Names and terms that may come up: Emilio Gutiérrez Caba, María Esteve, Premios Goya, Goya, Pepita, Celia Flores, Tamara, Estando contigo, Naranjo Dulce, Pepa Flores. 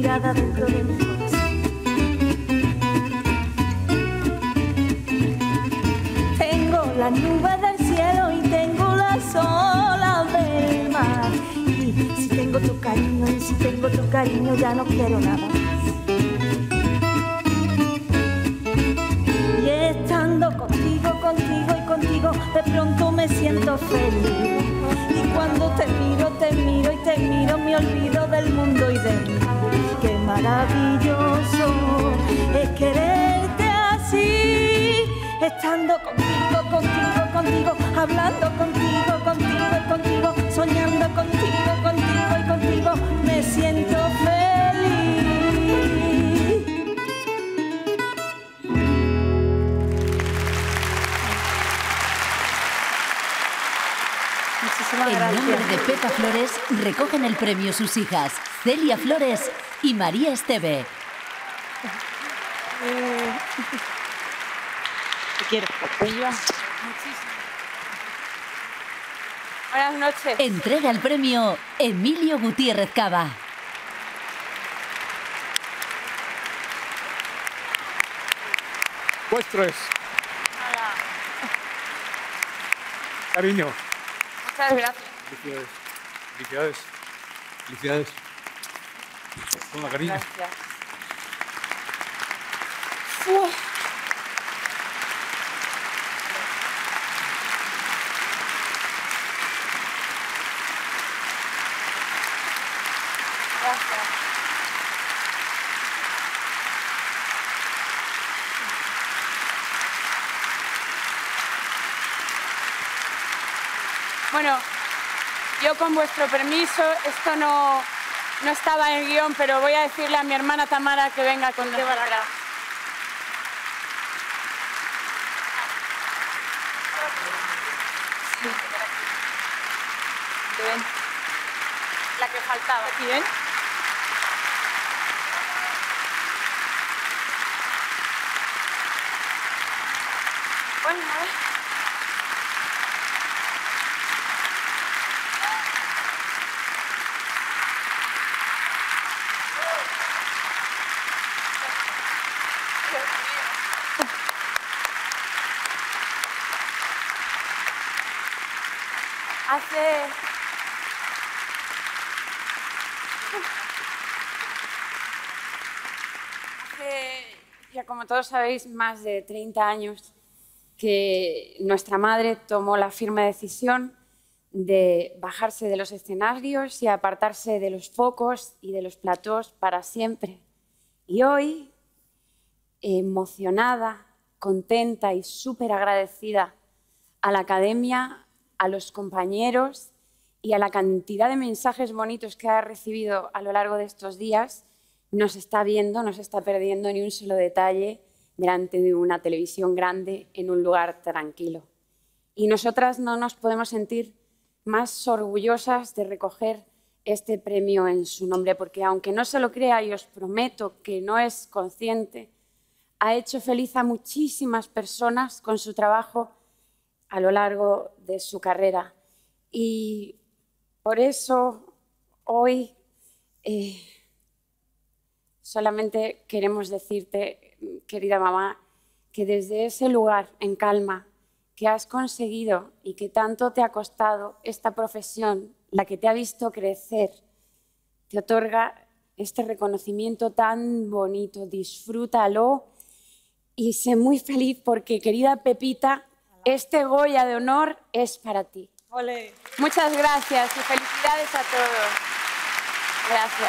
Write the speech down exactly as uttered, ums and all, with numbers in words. tirada dentro de mi corazón. Tengo la nube del cielo y tengo las olas del mar. Y si tengo tu cariño, y si tengo tu cariño, ya no quiero nada más. Y estando contigo, contigo y contigo, de pronto me siento feliz. Y cuando te miro, te miro y te miro, me olvido del mundo y de mí. Qué maravilloso es quererte así, estando contigo, contigo, contigo, hablando contigo, contigo y contigo, soñando contigo, contigo y contigo, me siento feliz. En nombre de Pepa Flores recogen el premio sus hijas, Celia Flores y María Esteve. Te quiero. Buenas noches. Entrega el premio Emilio Gutiérrez Caba. Vuestros. Cariño. Muchas gracias. Felicidades. Felicidades. Felicidades. Con la cariño. Gracias. Uf. Gracias. Bueno, yo con vuestro permiso, esto no, no estaba en el guión, pero voy a decirle a mi hermana Tamara que venga con nosotros. Sí. Bien. La que faltaba. Bien. Bueno, a ver. Hace... Hace, ya como todos sabéis, más de treinta años que nuestra madre tomó la firme decisión de bajarse de los escenarios y apartarse de los focos y de los platós para siempre. Y hoy, emocionada, contenta y súper agradecida a la Academia, a los compañeros y a la cantidad de mensajes bonitos que ha recibido a lo largo de estos días, no se está viendo, no se está perdiendo ni un solo detalle delante de una televisión grande en un lugar tranquilo. Y nosotras no nos podemos sentir más orgullosas de recoger este premio en su nombre, porque aunque no se lo crea y os prometo que no es consciente, ha hecho feliz a muchísimas personas con su trabajo a lo largo de su carrera. Y por eso hoy eh, solamente queremos decirte, querida mamá, que desde ese lugar en calma que has conseguido y que tanto te ha costado esta profesión, la que te ha visto crecer, te otorga este reconocimiento tan bonito. Disfrútalo y sé muy feliz porque, querida Pepita, este Goya de honor es para ti. Olé. Muchas gracias y felicidades a todos. Gracias.